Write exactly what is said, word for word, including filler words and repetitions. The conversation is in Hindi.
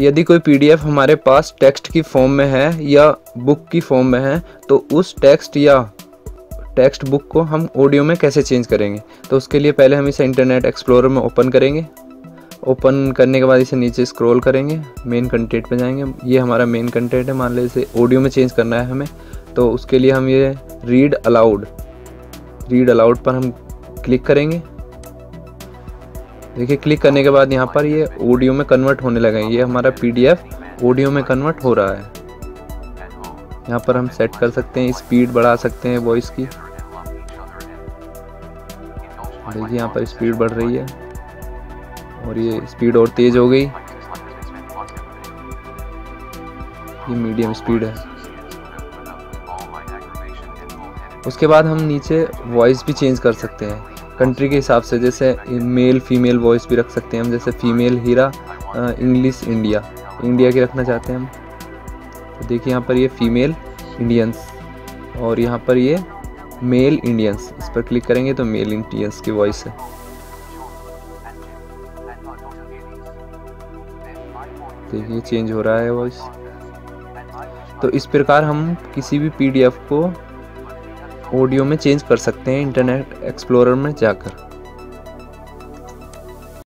यदि कोई पीडीएफ हमारे पास टेक्स्ट की फॉर्म में है या बुक की फॉर्म में है तो उस टेक्स्ट या टेक्स्ट बुक को हम ऑडियो में कैसे चेंज करेंगे, तो उसके लिए पहले हम इसे इंटरनेट एक्सप्लोरर में ओपन करेंगे। ओपन करने के बाद इसे नीचे स्क्रॉल करेंगे, मेन कंटेंट पे जाएंगे। ये हमारा मेन कंटेंट है, मान लो इसे ऑडियो में चेंज करना है हमें, तो उसके लिए हम ये रीड अलाउड रीड अलाउड पर हम क्लिक करेंगे। देखिए क्लिक करने के बाद यहाँ पर ये ऑडियो में कन्वर्ट होने लगे हैं। ये हमारा पीडीएफ ऑडियो में कन्वर्ट हो रहा है। यहाँ पर हम सेट कर सकते हैं, स्पीड बढ़ा सकते हैं वॉइस की। देखिए यहाँ पर स्पीड बढ़ रही है और ये स्पीड और तेज हो गई। ये मीडियम स्पीड है। उसके बाद हम नीचे वॉइस भी चेंज कर सकते हैं कंट्री के हिसाब से, जैसे मेल फीमेल वॉइस भी रख सकते हैं हम। जैसे फीमेल हीरा, इंग्लिश इंडिया इंडिया की रखना चाहते हैं हम। तो देखिए यहाँ पर ये फीमेल इंडियंस और यहाँ पर ये मेल इंडियंस, इस पर क्लिक करेंगे तो मेल इंडियंस की वॉइस है। देखिए चेंज हो रहा है वॉइस। तो इस प्रकार हम किसी भी पीडीएफ को ऑडियो में चेंज कर सकते हैं इंटरनेट एक्सप्लोरर में जाकर।